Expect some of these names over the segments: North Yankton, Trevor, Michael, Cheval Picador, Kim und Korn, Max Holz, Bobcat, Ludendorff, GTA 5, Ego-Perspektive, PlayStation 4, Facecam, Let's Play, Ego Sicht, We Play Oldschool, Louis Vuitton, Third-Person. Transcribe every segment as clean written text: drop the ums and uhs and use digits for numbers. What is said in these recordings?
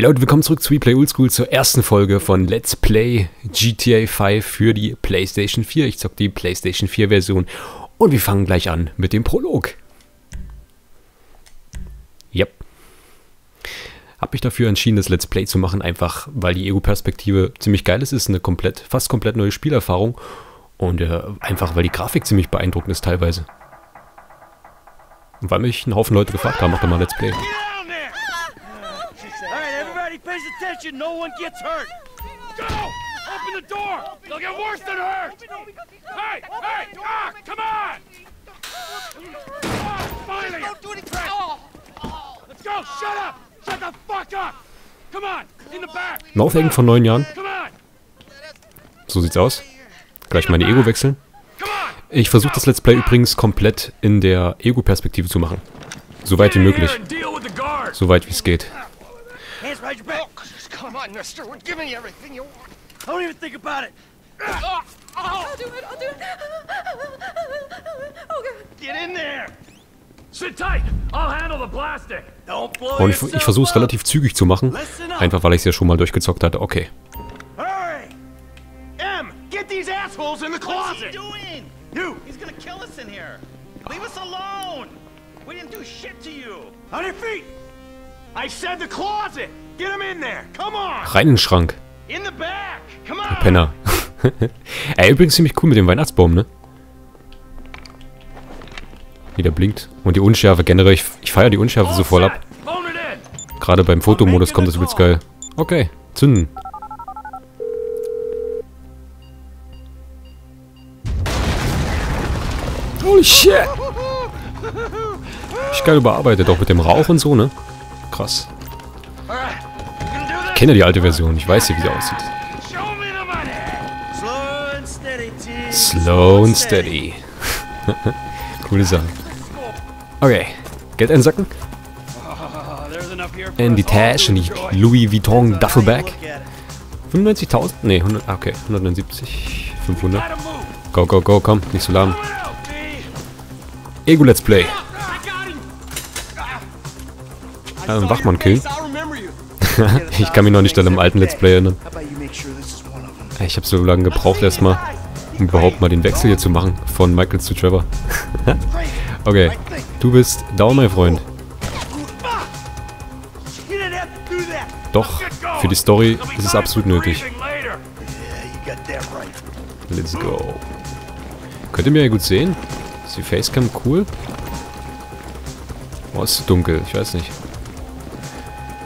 Hey Leute, willkommen zurück zu We Play Oldschool zur ersten Folge von Let's Play GTA 5 für die PlayStation 4. Ich zocke die PlayStation 4 Version und wir fangen gleich an mit dem Prolog. Yep. Habe mich dafür entschieden, das Let's Play zu machen, einfach weil die Ego-Perspektive ziemlich geil ist. Es ist eine fast komplett neue Spielerfahrung und einfach weil die Grafik ziemlich beeindruckend ist teilweise. Und weil mich ein Haufen Leute gefragt haben, mach doch mal Let's Play. No one gets hurt. Go! Open the door! They'll get worse than hurt! Hey! Hey! Ah! Come on! Oh, finally! Don't do anything! Let's go! Shut up! Shut the fuck up! Come on! In the back! North Yankton von 9 Jahren. So sieht's aus. Gleich meine Ego wechseln. Ich versuche das Let's Play übrigens komplett in der Ego-Perspektive zu machen. Soweit wie möglich. Soweit wie es geht. Come on, mister. We're giving you everything you want. Don't even think about it. I'll do it. I'll do it. Okay. Get in there. Sit tight. I'll handle the plastic. Don't blow yourself up. Ich versuche es relativ zügig zu machen, einfach weil ich es ja schon mal durchgezockt hatte. Okay. Hurry. M, get these assholes in the closet. What's he doing? You. He's gonna kill us in here. Leave us alone. We didn't do shit to you. On your feet. I said the closet. Rein in den Schrank. Der Penner. Ey, übrigens ziemlich cool mit dem Weihnachtsbaum, ne? Wie der blinkt. Und die Unschärfe generell. Ich feiere die Unschärfe so voll ab. Gerade beim Fotomodus kommt das übelst geil. Okay, zünden. Holy shit. Ich geil überarbeitet, auch mit dem Rauch und so, ne? Krass. Ich kenne die alte Version, ich weiß ja, wie sie aussieht. Slow and steady. Coole Sache. Okay, Geld einsacken. In die Tasche, in die Louis Vuitton Duffelbag. 95.000? Ne, 100, okay, 179, 500. Go, go, go, komm, nicht so lahm. Ego Let's Play. Wachmann killen. Ich kann mich noch nicht an einem alten Let's Play erinnern. Ich habe so lange gebraucht erstmal, um überhaupt mal den Wechsel hier zu machen, von Michael zu Trevor. Okay, du bist down, mein Freund. Doch, für die Story ist es absolut nötig. Let's go. Könnt ihr mir ja gut sehen? Ist die Facecam cool? Oh, ist zu dunkel, ich weiß nicht.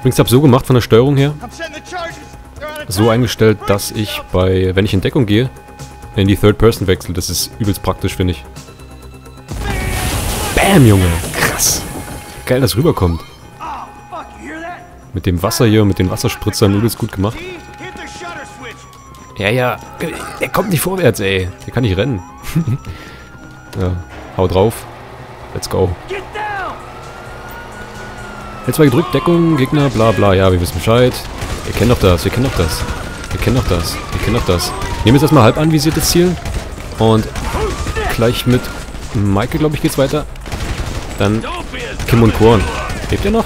Übrigens habe ich so gemacht von der Steuerung her, so eingestellt, dass ich bei, wenn ich in Deckung gehe, in die Third-Person wechsle. Das ist übelst praktisch, finde ich. Bam, Junge! Krass! Geil, dass rüberkommt. Mit dem Wasser hier, mit den Wasserspritzern, übelst gut gemacht. Ja, ja, der kommt nicht vorwärts, ey. Der kann nicht rennen. Ja, hau drauf. Let's go. L2 gedrückt, Deckung, Gegner, bla bla, ja, wir wissen Bescheid. Ihr kennt doch das, ihr kennt doch das. Ihr kennt doch das, ihr kennt doch das. Nehmen wir jetzt erstmal halb anvisiertes Ziel. Und gleich mit Michael, glaube ich, geht's weiter. Dann Kim und Korn. Lebt ihr noch?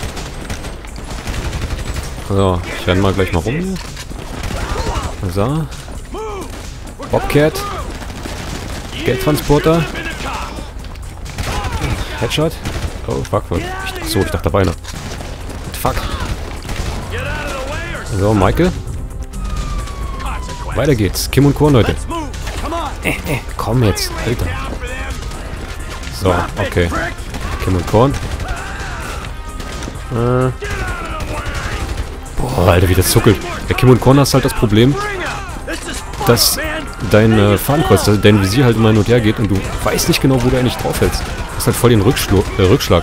So, ich renne mal gleich mal rum. So. Bobcat. Geldtransporter. Headshot. Oh, fuck, fuck. So, ich dachte, da war einer. Fuck. So, Michael. Weiter geht's. Kim und Korn, Leute. Komm jetzt, Alter. So, okay. Kim und Korn. Boah, Alter, wie das zuckelt. Bei Kim und Korn hast halt das Problem, dass dein Fadenkreuz, also dein Visier halt immer hin und her geht und du weißt nicht genau, wo du eigentlich draufhältst. Du hast halt voll den Rückschlag.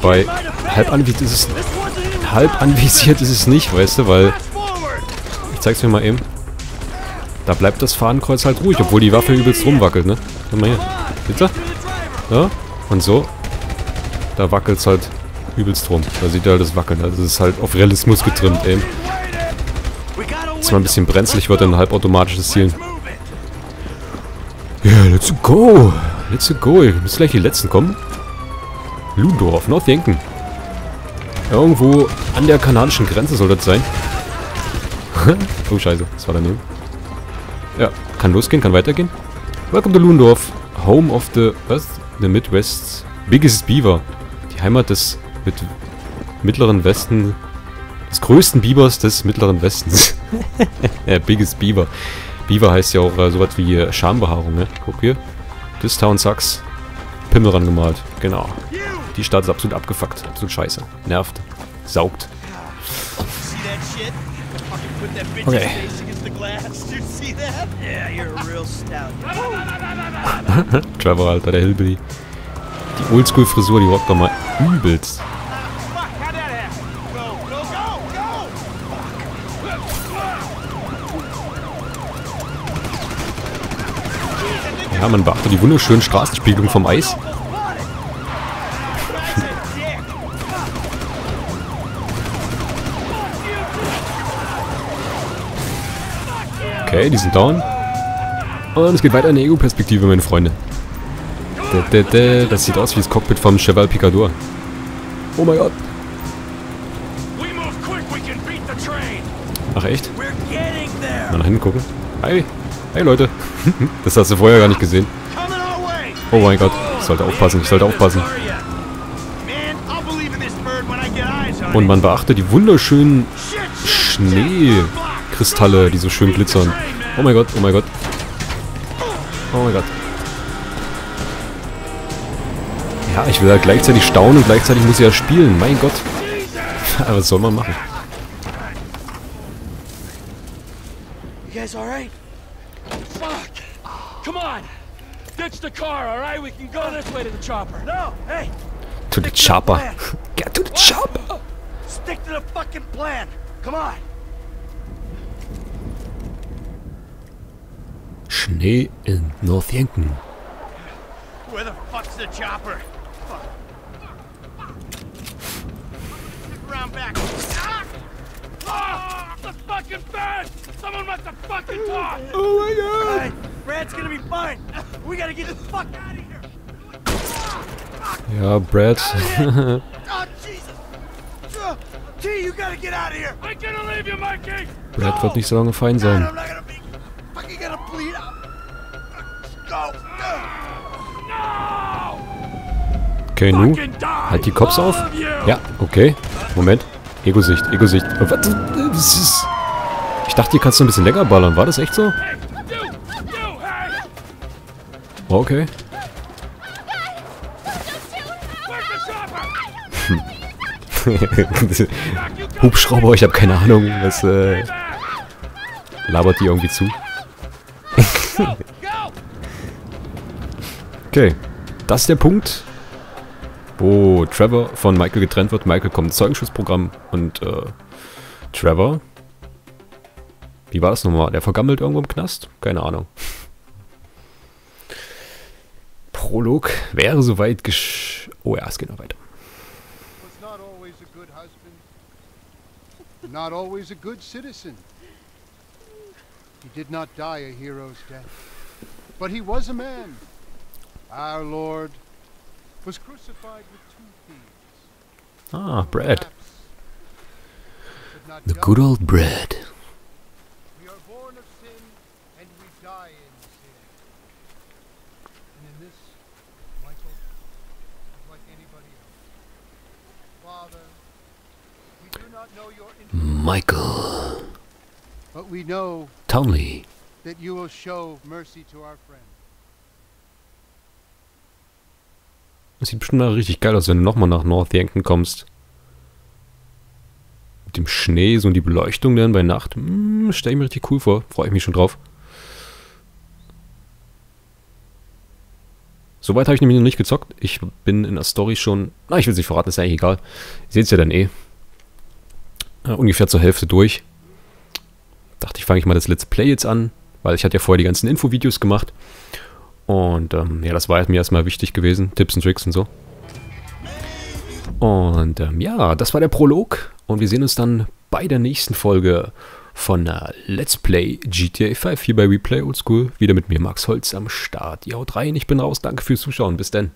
Bei halb anvisiert ist es nicht, weißt du, weil... Ich zeig's mir mal eben. Da bleibt das Fadenkreuz halt ruhig, obwohl die Waffe übelst rumwackelt, ne? Guck mal hier. Seht ihr? Ja? Und so. Da wackelt's halt übelst rum. Da seht ihr halt das Wackeln. Also es ist halt auf Realismus getrimmt, eben. Dass man ein bisschen brenzlig wird, ein halbautomatisches Zielen. Ja, yeah, let's go! Let's go! Ihr müsst gleich die Letzten kommen. Ludendorff, North Yankton. Irgendwo an der kanadischen Grenze soll das sein. Oh, scheiße. Das war daneben. Ja, kann losgehen, kann weitergehen. Welcome to Ludendorff. Home of the... was? The Midwest's biggest Beaver. Die Heimat des... mit... mittleren Westen... des größten Bibers des mittleren Westens. Biggest Beaver. Beaver heißt ja auch sowas wie Schambehaarung, ne? Guck hier. This town sucks. Pimmel ran gemalt. Genau. Die Stadt ist absolut abgefuckt. Absolut scheiße. Nervt. Saugt. Okay. Trevor, Alter, der Hillbilly. Die Oldschool-Frisur, die rockt doch mal übelst. Ja, man beachte die wunderschönen Straßenspiegelungen vom Eis. Okay, die sind down. Und es geht weiter in der Ego-Perspektive, meine Freunde. Das sieht aus wie das Cockpit vom Cheval Picador. Oh mein Gott. Ach echt? Mal nach hinten gucken. Hi. Hey Leute. Das hast du vorher gar nicht gesehen. Oh mein Gott. Ich sollte aufpassen, ich sollte aufpassen. Und man beachte die wunderschönen Schneekristalle, die so schön glitzern. Oh mein Gott, oh mein Gott. Oh mein Gott. Ja, ich will ja gleichzeitig staunen und gleichzeitig muss ich ja spielen. Mein Gott. Aber was soll man machen? You guys all right? Fuck! Come on! Ditch the car, all right? We can go this way to the chopper. No, hey! To the chopper. Get to the chopper! Stick to the fucking plan. Come on! Schnee in North Yankton. Where the fuck's the chopper? Fuck. Stick around back. Ah! Ah! The fucking bed! Someone must have fucking talked! Oh my god! Right, Brad's gonna be fine! We gotta get the fuck out of here! Yeah, Brad. Oh Jesus! T, you gotta get out of here! I can't leave you, Mikey! Brad wird nicht so lange fein sein. I'm not gonna be fucking gonna bleed out! Go! No! Okay, nu. Halt die Cops auf. Ja, okay. Moment. Ego-Sicht, Ego-Sicht. Ich dachte, hier kannst du ein bisschen länger ballern. War das echt so? Okay. Hubschrauber, ich habe keine Ahnung. Das labert die irgendwie zu. Okay. Das ist der Punkt, wo Trevor von Michael getrennt wird. Michael kommt ins Zeugenschutzprogramm und Trevor... Wie war das nochmal? Der vergammelt irgendwo im Knast? Keine Ahnung. Prolog wäre soweit gesch... Oh ja, es geht noch weiter. Not always a good husband. Not always a good citizen. He did not die a hero's death. But he was a man. Our Lord was crucified with two thieves. Ah, Brad. The good old Brad. Michael Townley. That you will show mercy to our friend. Das sieht bestimmt mal richtig geil aus, wenn du nochmal nach North Yankton kommst. Mit dem Schnee so und die Beleuchtung dann bei Nacht. Stell ich mir richtig cool vor. Freue ich mich schon drauf. Soweit habe ich nämlich noch nicht gezockt. Ich bin in der Story schon... Na, ich will es nicht verraten, ist ja eigentlich egal. Ihr seht es ja dann eh. Ungefähr zur Hälfte durch. Dachte ich, fange ich mal das Let's Play jetzt an, weil ich hatte ja vorher die ganzen Infovideos gemacht. Und ja, das war halt mir erstmal wichtig gewesen. Tipps und Tricks und so. Und ja, das war der Prolog. Und wir sehen uns dann bei der nächsten Folge von Let's Play GTA 5 hier bei We Play Oldschool. Wieder mit mir, Max Holz, am Start. Ihr haut rein, ich bin raus. Danke fürs Zuschauen. Bis dann.